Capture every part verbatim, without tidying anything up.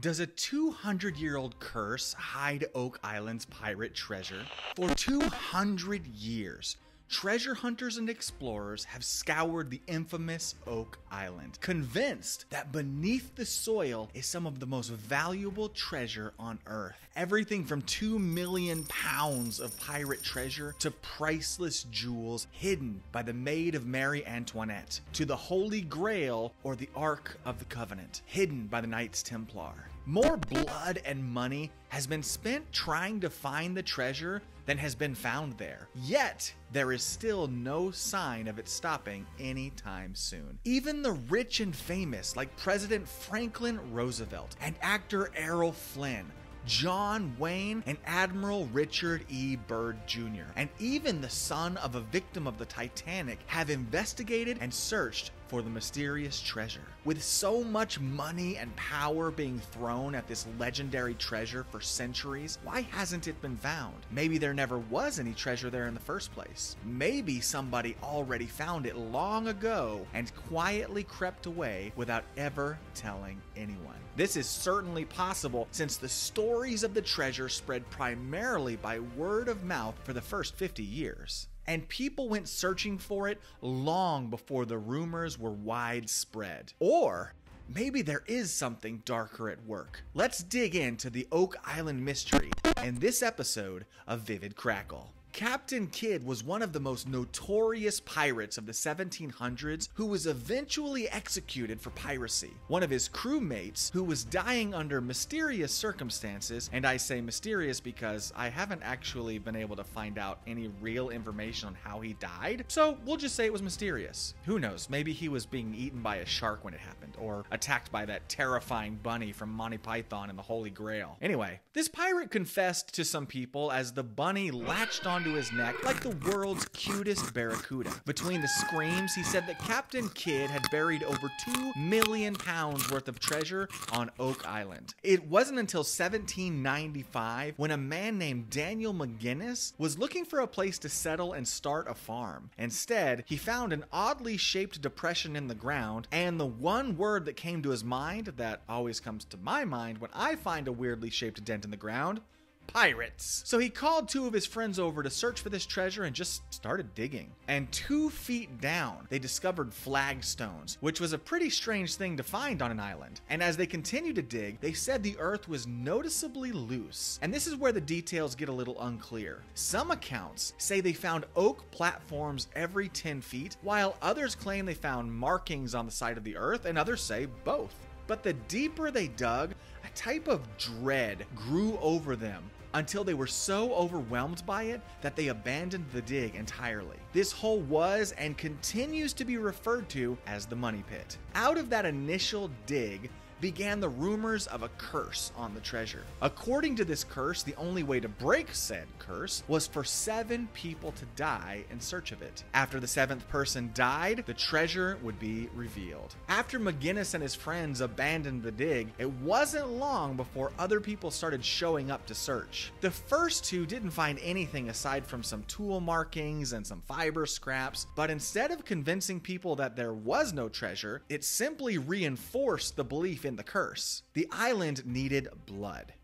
Does a two hundred year old curse hide Oak Island's pirate treasure? For two hundred years, treasure hunters and explorers have scoured the infamous Oak Island, convinced that beneath the soil is some of the most valuable treasure on Earth. Everything from two million pounds of pirate treasure to priceless jewels hidden by the Maid of Mary Antoinette, to the Holy Grail or the Ark of the Covenant, hidden by the Knights Templar. More blood and money has been spent trying to find the treasure than has been found there. Yet, there is still no sign of it stopping anytime soon. Even the rich and famous, like President Franklin Roosevelt and actor Errol Flynn, John Wayne, and Admiral Richard E. Byrd Junior, and even the son of a victim of the Titanic, have investigated and searched for the mysterious treasure. With so much money and power being thrown at this legendary treasure for centuries, why hasn't it been found? Maybe there never was any treasure there in the first place. Maybe somebody already found it long ago and quietly crept away without ever telling anyone. This is certainly possible, since the stories of the treasure spread primarily by word of mouth for the first fifty years. And people went searching for it long before the rumors were widespread. Or maybe there is something darker at work. Let's dig into the Oak Island mystery in this episode of Vivid Crackle. Captain Kidd was one of the most notorious pirates of the seventeen hundreds, who was eventually executed for piracy. One of his crewmates, who was dying under mysterious circumstances, and I say mysterious because I haven't actually been able to find out any real information on how he died, so we'll just say it was mysterious. Who knows, maybe he was being eaten by a shark when it happened, or attacked by that terrifying bunny from Monty Python and the Holy Grail. Anyway, this pirate confessed to some people as the bunny latched on to his neck like the world's cutest barracuda. Between the screams, he said that Captain Kidd had buried over two million pounds worth of treasure on Oak Island. It wasn't until seventeen ninety-five when a man named Daniel McGinnis was looking for a place to settle and start a farm. Instead, he found an oddly shaped depression in the ground, and the one word that came to his mind, that always comes to my mind when I find a weirdly shaped dent in the ground: pirates. So he called two of his friends over to search for this treasure and just started digging. And two feet down, they discovered flagstones, which was a pretty strange thing to find on an island. And as they continued to dig, they said the earth was noticeably loose. And this is where the details get a little unclear. Some accounts say they found oak platforms every ten feet, while others claim they found markings on the side of the earth, and others say both. But the deeper they dug, a type of dread grew over them, until they were so overwhelmed by it that they abandoned the dig entirely. This hole was and continues to be referred to as the Money Pit. Out of that initial dig began the rumors of a curse on the treasure. According to this curse, the only way to break said curse was for seven people to die in search of it. After the seventh person died, the treasure would be revealed. After McGinnis and his friends abandoned the dig, it wasn't long before other people started showing up to search. The first two didn't find anything aside from some tool markings and some fiber scraps, but instead of convincing people that there was no treasure, it simply reinforced the belief in the curse. The island needed blood,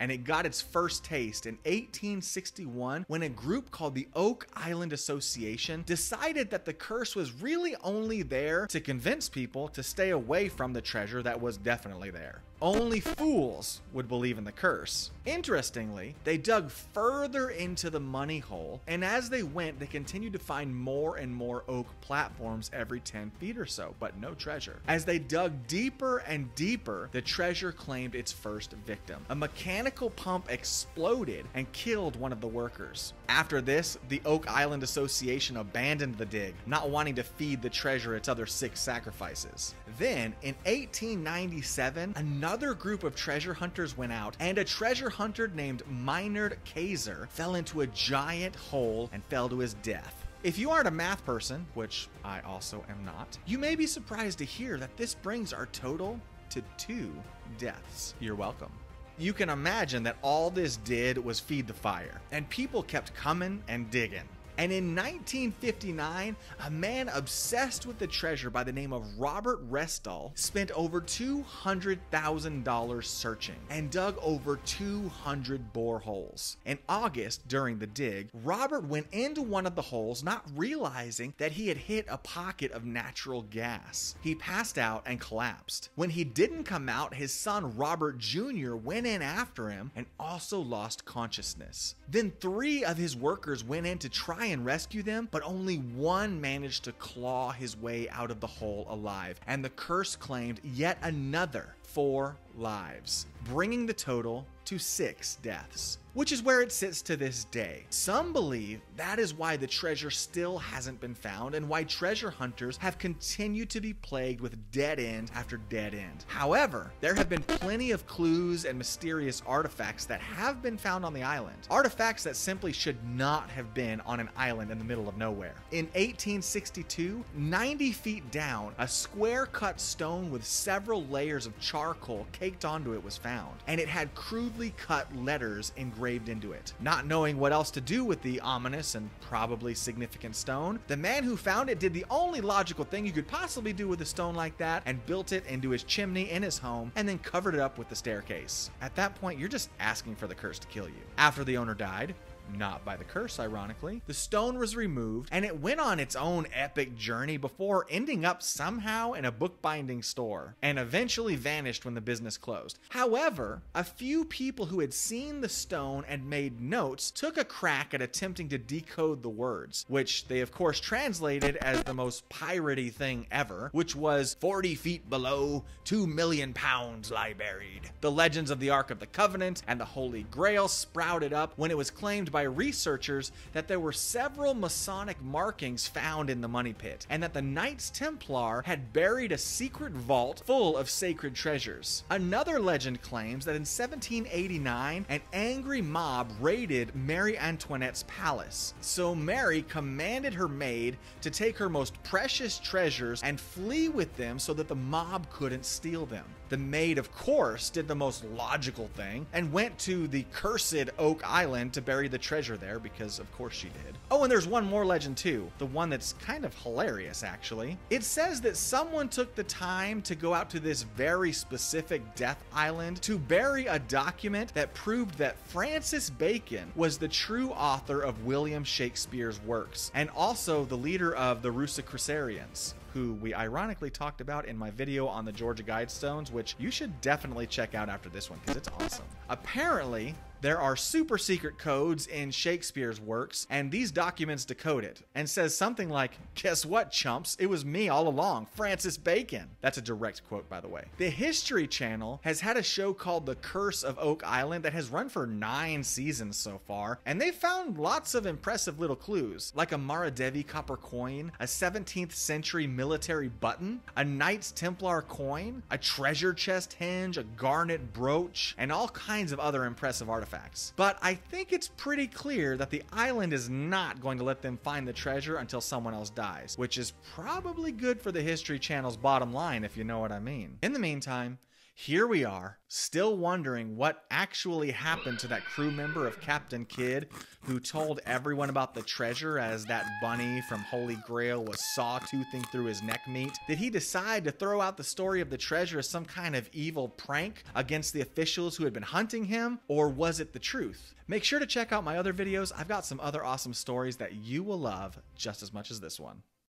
and it got its first taste in eighteen sixty-one when a group called the Oak Island Association decided that the curse was really only there to convince people to stay away from the treasure that was definitely there. Only fools would believe in the curse. Interestingly, they dug further into the money hole, and as they went, they continued to find more and more oak platforms every ten feet or so, but no treasure. As they dug deeper and deeper, the treasure claimed its first victim. A mechanical pump exploded and killed one of the workers. After this, the Oak Island Association abandoned the dig, not wanting to feed the treasure its other six sacrifices. Then, in eighteen ninety-seven, another Another group of treasure hunters went out, and a treasure hunter named Minard Kaiser fell into a giant hole and fell to his death. If you aren't a math person, which I also am not, you may be surprised to hear that this brings our total to two deaths. You're welcome. You can imagine that all this did was feed the fire, and people kept coming and digging. And in nineteen fifty-nine, a man obsessed with the treasure by the name of Robert Restall spent over two hundred thousand dollars searching and dug over two hundred boreholes. In August, during the dig, Robert went into one of the holes not realizing that he had hit a pocket of natural gas. He passed out and collapsed. When he didn't come out, his son Robert Junior went in after him and also lost consciousness. Then three of his workers went in to try and rescue them, but only one managed to claw his way out of the hole alive, and the curse claimed yet another four lives, bringing the total to six deaths, which is where it sits to this day. Some believe that is why the treasure still hasn't been found and why treasure hunters have continued to be plagued with dead end after dead end. However, there have been plenty of clues and mysterious artifacts that have been found on the island, artifacts that simply should not have been on an island in the middle of nowhere. In eighteen sixty-two, ninety feet down, a square cut stone with several layers of charcoal caked onto it was found, and it had crudely cut letters engraved into it. Not knowing what else to do with the ominous and probably significant stone, the man who found it did the only logical thing you could possibly do with a stone like that and built it into his chimney in his home and then covered it up with the staircase. At that point, you're just asking for the curse to kill you. After the owner died, not by the curse, ironically, the stone was removed and it went on its own epic journey before ending up somehow in a bookbinding store and eventually vanished when the business closed. However, a few people who had seen the stone and made notes took a crack at attempting to decode the words, which they of course translated as the most piratey thing ever, which was forty feet below, two million pounds lie buried. The legends of the Ark of the Covenant and the Holy Grail sprouted up when it was claimed by by researchers that there were several Masonic markings found in the Money Pit, and that the Knights Templar had buried a secret vault full of sacred treasures. Another legend claims that in seventeen eighty-nine, an angry mob raided Mary Antoinette's palace. So Mary commanded her maid to take her most precious treasures and flee with them so that the mob couldn't steal them. The maid, of course, did the most logical thing and went to the cursed Oak Island to bury the treasure there, because of course she did. Oh, and there's one more legend too, the one that's kind of hilarious actually. It says that someone took the time to go out to this very specific Death Island to bury a document that proved that Francis Bacon was the true author of William Shakespeare's works, and also the leader of the Rosicrucians, who we ironically talked about in my video on the Georgia Guidestones, which you should definitely check out after this one because it's awesome. Apparently, there are super secret codes in Shakespeare's works, and these documents decode it, and says something like, "Guess what, chumps? It was me all along, Francis Bacon." That's a direct quote, by the way. The History Channel has had a show called The Curse of Oak Island that has run for nine seasons so far, and they found lots of impressive little clues, like a Mara Devi copper coin, a seventeenth century military button, a Knights Templar coin, a treasure chest hinge, a garnet brooch, and all kinds of other impressive artifacts. Artifacts. But I think it's pretty clear that the island is not going to let them find the treasure until someone else dies, which is probably good for the History Channel's bottom line, if you know what I mean. In the meantime, here we are, still wondering what actually happened to that crew member of Captain Kidd who told everyone about the treasure as that bunny from Holy Grail was sawtoothing through his neck meat. Did he decide to throw out the story of the treasure as some kind of evil prank against the officials who had been hunting him, or was it the truth? Make sure to check out my other videos. I've got some other awesome stories that you will love just as much as this one.